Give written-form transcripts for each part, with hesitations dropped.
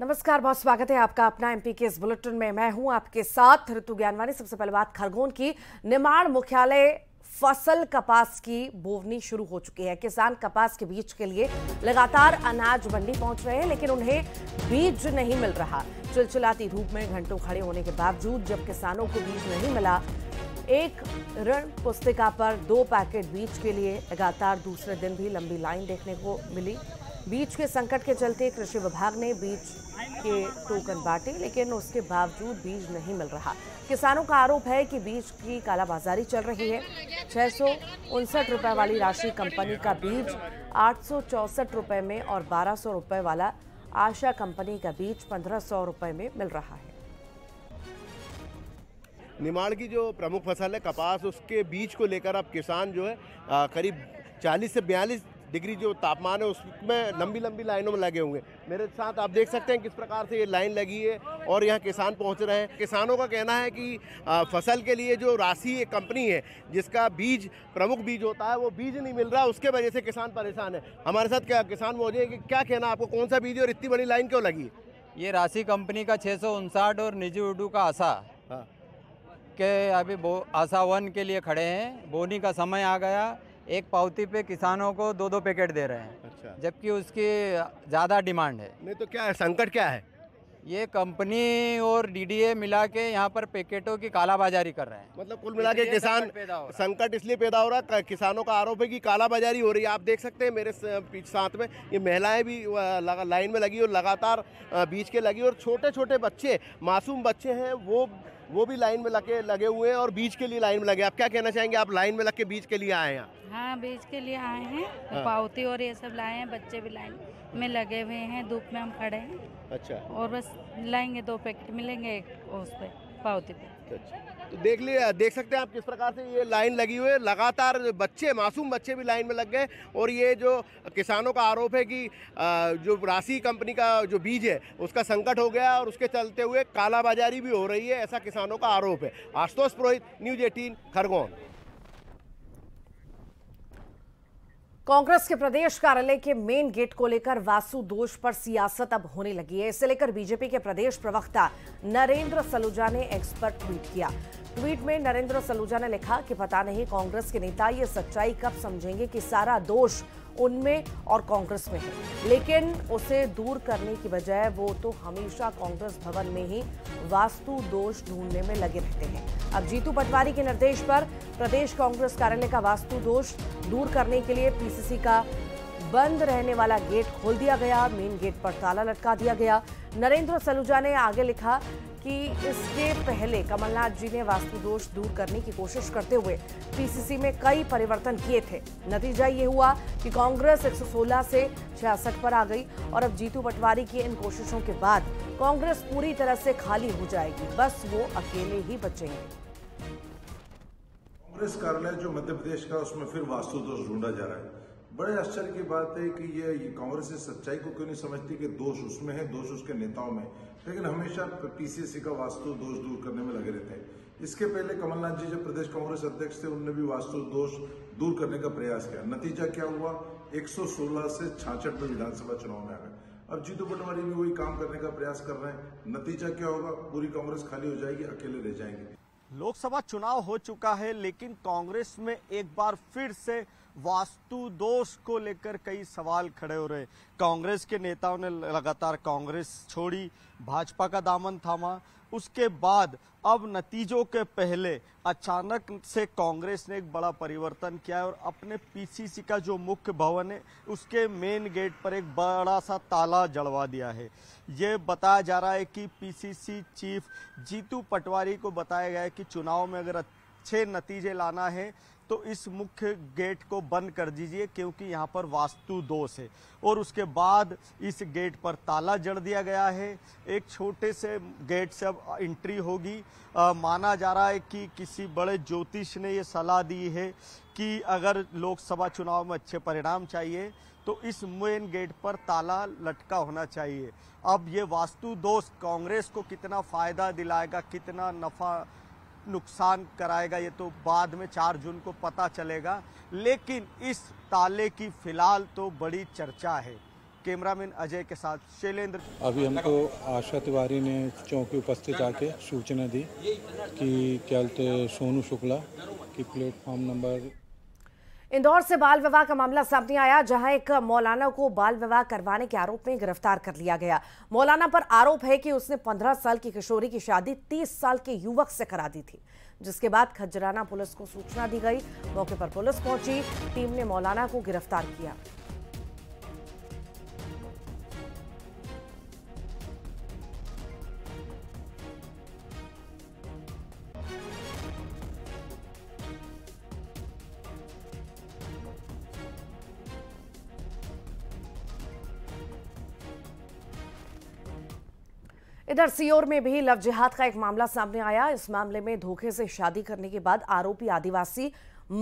नमस्कार, बहुत स्वागत है आपका अपना एमपी के इस बुलेटिन में। मैं हूं आपके साथ ऋतु ज्ञानवानी। सबसे पहले बात खरगोन की। निर्माण मुख्यालय फसल कपास की बोवनी शुरू हो चुकी है। किसान कपास के बीज के लिए लगातार अनाज मंडी पहुंच रहे हैं, लेकिन उन्हें बीज नहीं मिल रहा। चिलचिलाती धूप में घंटों खड़े होने के बावजूद जब किसानों को बीज नहीं मिला, एक ऋण पुस्तिका पर 2 पैकेट बीज के लिए लगातार दूसरे दिन भी लंबी लाइन देखने को मिली। बीज के संकट के चलते कृषि विभाग ने बीज के टोकन बांटे, लेकिन उसके बावजूद बीज नहीं मिल रहा। किसानों का आरोप है कि बीज की कालाबाजारी चल रही है। 659 रुपये वाली राशि कंपनी का बीज 864 रुपये में और 1200 रुपये वाला आशा कंपनी का बीज 1500 रुपये में मिल रहा है। निर्माण की जो प्रमुख फसल है कपास, उसके बीज को लेकर अब किसान जो है करीब 40 से 42 डिग्री जो तापमान है उसमें लंबी लंबी लाइनों में लगे होंगे। मेरे साथ आप देख सकते हैं किस प्रकार से ये लाइन लगी है और यहाँ किसान पहुँच रहे हैं। किसानों का कहना है कि फसल के लिए जो राशि एक कंपनी है जिसका बीज प्रमुख बीज होता है, वो बीज नहीं मिल रहा, उसके वजह से किसान परेशान है। हमारे साथ क्या किसान मौजूद है कि क्या कहना है आपको, कौन सा बीज और इतनी बड़ी लाइन क्यों लगी? ये राशि कंपनी का 659 और निजी उर्दू का आशा के अभी आशा 1 के लिए खड़े हैं। बोनी का समय आ गया। एक पावती पे किसानों को 2-2 पैकेट दे रहे हैं। अच्छा। जबकि उसकी ज़्यादा डिमांड है। नहीं तो क्या है संकट, क्या है? ये कंपनी और डीडीए मिला के यहाँ पर पैकेटों की कालाबाजारी कर रहे हैं। मतलब कुल मिला के किसान संकट इसलिए पैदा हो रहा है, किसानों का आरोप है कि कालाबाजारी हो रही है। आप देख सकते हैं मेरे पीछे साथ में ये महिलाएं भी लाइन में लगी और लगातार बीच के लगी, और छोटे छोटे बच्चे, मासूम बच्चे हैं, वो भी लाइन में लगे हुए हैं और बीज के लिए लाइन में लगे। आप क्या कहना चाहेंगे, आप लाइन में लग के बीज के लिए आए हैं? हाँ, बीज के लिए आए हैं। हाँ। पावती और ये सब लाए हैं, बच्चे भी लाइन में लगे हुए हैं, धूप में हम खड़े हैं। अच्छा। और बस लाएंगे 2 पैकेट मिलेंगे एक उस पे पावती पे। अच्छा। तो देख सकते हैं आप किस प्रकार से ये लाइन लगी हुई है। लगातार बच्चे, मासूम बच्चे भी लाइन में लग गए। और ये जो किसानों का आरोप है कि जो राशि कंपनी का जो बीज है उसका संकट हो गया और उसके चलते हुए कालाबाजारी भी हो रही है, ऐसा किसानों का आरोप है। आशुतोष पुरोहित, न्यूज़ 18 खरगोन। कांग्रेस के प्रदेश कार्यालय के मेन गेट को लेकर वासु दोष पर सियासत अब होने लगी है। इसे लेकर बीजेपी के प्रदेश प्रवक्ता नरेंद्र सलूजा ने एक्स पर ट्वीट किया। ट्वीट में नरेंद्र सलूजा ने लिखा कि पता नहीं कांग्रेस के नेता ये सच्चाई कब समझेंगे कि सारा दोष उनमें और कांग्रेस में है, लेकिन उसे दूर करने की बजाय वो तो हमेशा कांग्रेस भवन में ही वास्तु दोष ढूंढने में लगे रहते हैं। अब जीतू पटवारी के निर्देश पर प्रदेश कांग्रेस कार्यालय का वास्तु दोष दूर करने के लिए पीसीसी का बंद रहने वाला गेट खोल दिया गया। मेन गेट पर ताला लटका दिया गया। नरेंद्र सलूजा ने आगे लिखा कि इसके पहले कमलनाथ जी ने वास्तु दोष दूर करने की कोशिश करते हुए पीसीसी में कई परिवर्तन किए थे। नतीजा ये हुआ कि कांग्रेस 116 से 66 पर आ गई और अब जीतू पटवारी की इन कोशिशों के बाद कांग्रेस पूरी तरह से खाली हो जाएगी, बस वो अकेले ही बचेंगे। कांग्रेस कार्यालय जो मध्य प्रदेश का, उसमें फिर वास्तु दोष ढूंढा जा रहा है। बड़े आश्चर्य की बात है कि ये कांग्रेस इस सच्चाई को क्यों नहीं समझती कि दोष उसमें है, दोष उसके नेताओं में, लेकिन हमेशा पीसीसी का वास्तु दोष दूर करने में लगे रहते हैं। इसके पहले कमलनाथ जी जब प्रदेश कांग्रेस अध्यक्ष थे, उन्होंने भी वास्तु दोष दूर करने का प्रयास किया। नतीजा क्या हुआ, 116 से 66 में विधानसभा चुनाव में आ गए। अब जीतू पटवारी भी वही काम करने का प्रयास कर रहे हैं। नतीजा क्या होगा, पूरी कांग्रेस खाली हो जाएगी, अकेले रह जाएंगे। लोकसभा चुनाव हो चुका है, लेकिन कांग्रेस में एक बार फिर से वास्तु दोष को लेकर कई सवाल खड़े हो रहे। कांग्रेस के नेताओं ने लगातार कांग्रेस छोड़ी, भाजपा का दामन थामा, उसके बाद अब नतीजों के पहले अचानक से कांग्रेस ने एक बड़ा परिवर्तन किया है और अपने पीसीसी का जो मुख्य भवन है उसके मेन गेट पर एक बड़ा सा ताला जड़वा दिया है। ये बताया जा रहा है कि पीसीसी चीफ जीतू पटवारी को बताया गया है कि चुनाव में अगर अच्छे नतीजे लाना है तो इस मुख्य गेट को बंद कर दीजिए, क्योंकि यहाँ पर वास्तु दोष है। और उसके बाद इस गेट पर ताला जड़ दिया गया है। एक छोटे से गेट से अब एंट्री होगी। माना जा रहा है कि किसी बड़े ज्योतिष ने ये सलाह दी है कि अगर लोकसभा चुनाव में अच्छे परिणाम चाहिए तो इस मेन गेट पर ताला लटका होना चाहिए। अब ये वास्तु दोष कांग्रेस को कितना फ़ायदा दिलाएगा, कितना नफा नुकसान कराएगा, ये तो बाद में 4 जून को पता चलेगा, लेकिन इस ताले की फिलहाल तो बड़ी चर्चा है। कैमरामैन अजय के साथ शैलेंद्र। अभी हमको आशा तिवारी ने चौकी उपस्थित आके सूचना दी कि क्या सोनू शुक्ला की प्लेटफॉर्म नंबर। इंदौर से बाल विवाह का मामला सामने आया, जहां एक मौलाना को बाल विवाह करवाने के आरोप में गिरफ्तार कर लिया गया। मौलाना पर आरोप है कि उसने 15 साल की किशोरी की शादी 30 साल के युवक से करा दी थी, जिसके बाद खजराना पुलिस को सूचना दी गई। मौके पर पुलिस पहुंची, टीम ने मौलाना को गिरफ्तार किया। इधर सीहोर में भी लव जिहाद का एक मामला सामने आया। इस मामले में धोखे से शादी करने के बाद आरोपी आदिवासी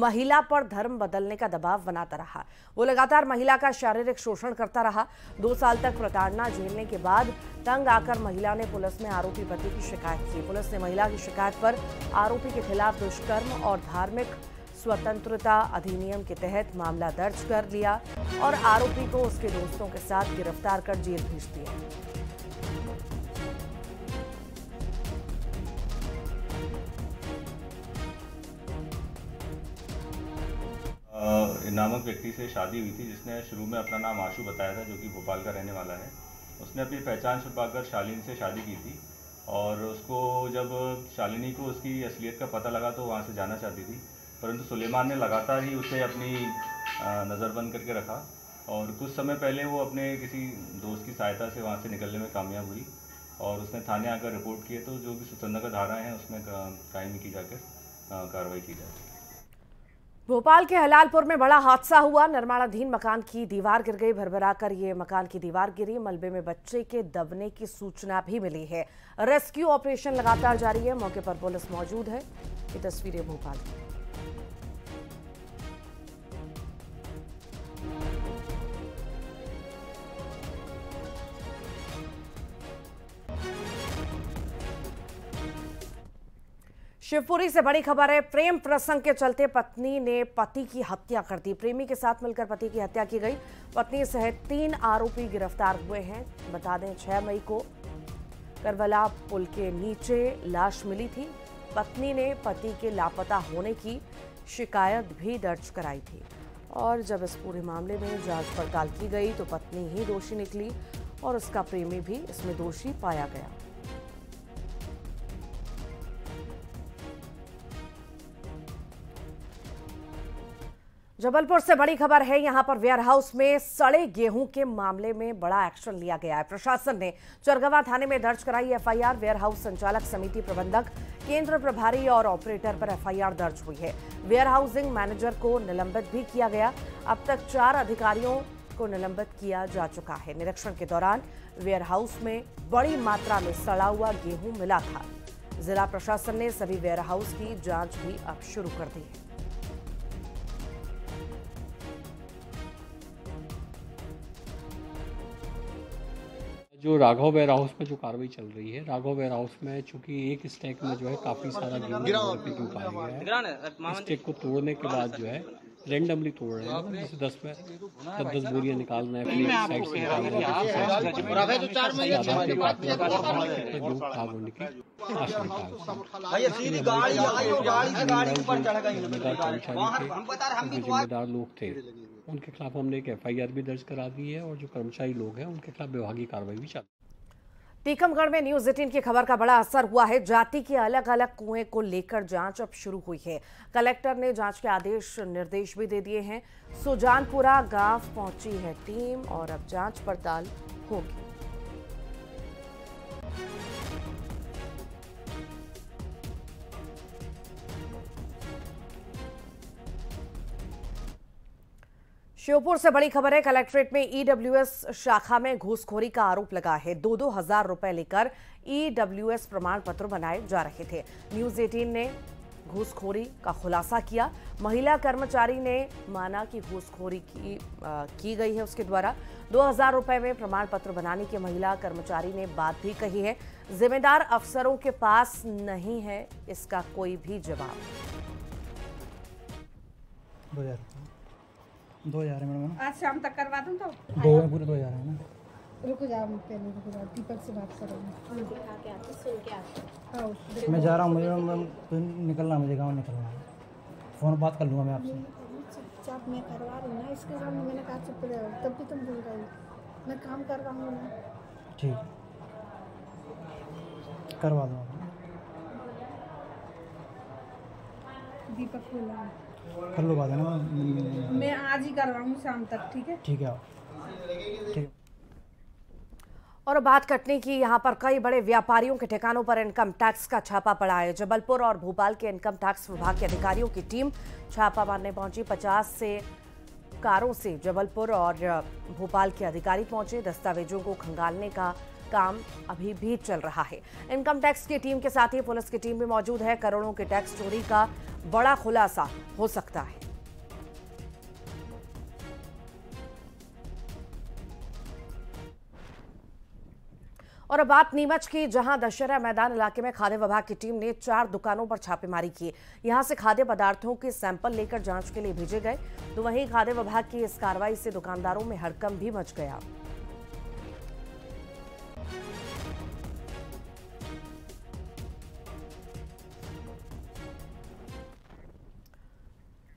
महिला पर धर्म बदलने का दबाव बनाता रहा। वो लगातार महिला का शारीरिक शोषण करता रहा। 2 साल तक प्रताड़ना झेलने के बाद तंग आकर महिला ने पुलिस में आरोपी पति की शिकायत की। पुलिस ने महिला की शिकायत पर आरोपी के खिलाफ दुष्कर्म और धार्मिक स्वतंत्रता अधिनियम के तहत मामला दर्ज कर लिया और आरोपी को उसके दोस्तों के साथ गिरफ्तार कर जेल भेज दिया। नामक व्यक्ति से शादी हुई थी, जिसने शुरू में अपना नाम आशु बताया था, जो कि भोपाल का रहने वाला है। उसने अपनी पहचान छुपाकर शालिनी से शादी की थी और उसको जब शालिनी को उसकी असलियत का पता लगा तो वहाँ से जाना चाहती थी, परंतु सुलेमान ने लगातार ही उसे अपनी नज़रबंद करके रखा और कुछ समय पहले वो अपने किसी दोस्त की सहायता से वहाँ से निकलने में कामयाब हुई और उसने थाने आकर रिपोर्ट किए तो जो भी स्वतंत्रता धाराएँ हैं उसमें कायम की जाकर कार्रवाई की जाती है। भोपाल के हलालपुर में बड़ा हादसा हुआ। निर्माणाधीन मकान की दीवार गिर गई। भरभराकर ये मकान की दीवार गिरी। मलबे में बच्चे के दबने की सूचना भी मिली है। रेस्क्यू ऑपरेशन लगातार जारी है। मौके पर पुलिस मौजूद है। ये तस्वीरें भोपाल की। शिवपुरी से बड़ी खबर है। प्रेम प्रसंग के चलते पत्नी ने पति की हत्या कर दी। प्रेमी के साथ मिलकर पति की हत्या की गई। पत्नी सहित 3 आरोपी गिरफ्तार हुए हैं। बता दें 6 मई को करबला पुल के नीचे लाश मिली थी। पत्नी ने पति के लापता होने की शिकायत भी दर्ज कराई थी और जब इस पूरे मामले में जांच पड़ताल की गई तो पत्नी ही दोषी निकली और उसका प्रेमी भी इसमें दोषी पाया गया। जबलपुर से बड़ी खबर है। यहां पर वेयरहाउस में सड़े गेहूं के मामले में बड़ा एक्शन लिया गया है। प्रशासन ने चरगवा थाने में दर्ज कराई एफआईआर। वेयरहाउस संचालक समिति प्रबंधक, केंद्र प्रभारी और ऑपरेटर पर एफआईआर दर्ज हुई है। वेयरहाउसिंग मैनेजर को निलंबित भी किया गया। अब तक 4 अधिकारियों को निलंबित किया जा चुका है। निरीक्षण के दौरान वेयरहाउस में बड़ी मात्रा में सड़ा हुआ गेहूं मिला था। जिला प्रशासन ने सभी वेयरहाउस की जाँच भी अब शुरू कर दी है। जो राघव वेयर हाउस में जो कार्रवाई चल रही है, राघव वेयर हाउस में चूंकि एक स्टैक में जो है काफ़ी सारा गेहूं पे टूट गया है। स्टैक को तोड़ने के बाद जो है रेंडमली तोड़ रहे हैं। जैसे 10 बोरियां निकालना है, फिर साइड से जिम्मेदार लोग थे उनके खिलाफ हमने एक एफआईआर भी दर्ज करा दी है और जो कर्मचारी लोग हैं उनके खिलाफ विभागीय कार्रवाई भी चल। टीकमगढ़ में न्यूज 18 की खबर का बड़ा असर हुआ है। जाति के अलग अलग कुएं को लेकर जांच अब शुरू हुई है। कलेक्टर ने जांच के आदेश निर्देश भी दे दिए हैं। सुजानपुरा गांव पहुंची है टीम और अब जांच पड़ताल होगी। श्योपुर से बड़ी खबर है। कलेक्ट्रेट में ईडब्ल्यूएस शाखा में घूसखोरी का आरोप लगा है। 2-2 हजार रुपए लेकर ईडब्ल्यूएस प्रमाण पत्र बनाए जा रहे थे। न्यूज 18 ने घूसखोरी का खुलासा किया। महिला कर्मचारी ने माना कि घूसखोरी की गई है उसके द्वारा। 2000 रुपए में प्रमाण पत्र बनाने की महिला कर्मचारी ने बात भी कही है। जिम्मेदार अफसरों के पास नहीं है इसका कोई भी जवाब। 2000 मैडम, आज शाम तक करवा दूं तो पूरे 2000 है ना। रुको जाओ, पहले रुको जाओ, दीपक से बात करो, हम दिखा के आते, सुन के आते। मैं जा रहा हूं, मुझे निकलना, मुझे गांव निकलना है। फोन बात कर लूंगा मैं आपसे, चुपचाप मैं करवा रही हूं ना। इसके सामने मैंने कहा चुप रहो, तब भी तुम बोल रही हो। मैं काम कर रहा हूं ना, ठीक करवा दो। दीपक बोला कर लो बात है ना, मैं आज ही करवाऊँ शाम तक, ठीक है? ठीक है, ठीक। और बात कटनी की, यहाँ पर कई बड़े व्यापारियों के ठिकानों पर इनकम टैक्स का छापा पड़ा है। जबलपुर और भोपाल के इनकम टैक्स विभाग के अधिकारियों की टीम छापा मारने पहुंची। 50 कारों से जबलपुर और भोपाल के अधिकारी पहुंचे। दस्तावेजों को खंगालने का काम अभी भी चल रहा है। इनकम टैक्स की टीम के साथ ही पुलिस की टीम भी मौजूद है। करोड़ों के टैक्स चोरी का बड़ा खुलासा हो सकता है। और अब बात नीमच की, जहां दशहरा मैदान इलाके में खाद्य विभाग की टीम ने 4 दुकानों पर छापेमारी की। यहां से खाद्य पदार्थों के सैंपल लेकर जांच के लिए भेजे गए, तो वहीं खाद्य विभाग की इस कार्रवाई से दुकानदारों में हड़कंप भी मच गया।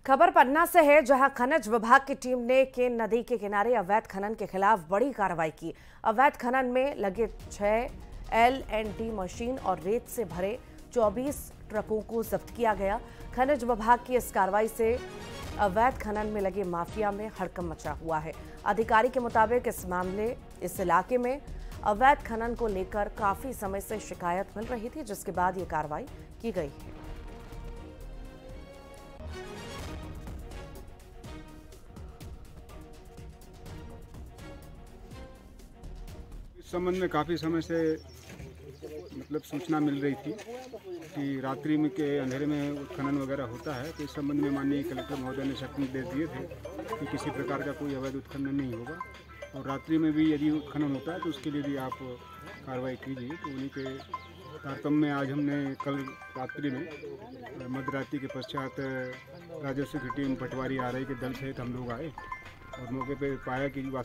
खबर पन्ना से है, जहां खनिज विभाग की टीम ने केन नदी के किनारे अवैध खनन के खिलाफ बड़ी कार्रवाई की। अवैध खनन में लगे 6 LNT मशीन और रेत से भरे 24 ट्रकों को जब्त किया गया। खनिज विभाग की इस कार्रवाई से अवैध खनन में लगे माफिया में हड़कंप मचा हुआ है। अधिकारी के मुताबिक इस इलाके में अवैध खनन को लेकर काफी समय से शिकायत मिल रही थी, जिसके बाद ये कार्रवाई की गई है। संबंध में काफ़ी समय से मतलब सूचना मिल रही थी कि रात्रि में के अंधेरे में उत्खनन वगैरह होता है, तो इस संबंध में माननीय कलेक्टर महोदय ने सख्त निर्देश दिए थे कि किसी प्रकार का कोई अवैध उत्खनन नहीं होगा, और रात्रि में भी यदि उत्खनन होता है तो उसके लिए भी आप कार्रवाई कीजिए। तो उन्हीं के तारतम्य में आज हमने कल रात्रि में मध्यरात्रि के पश्चात राजस्व की टीम, पटवारी, आरआई के दल सहित हम लोग आए और मौके पर पाया कि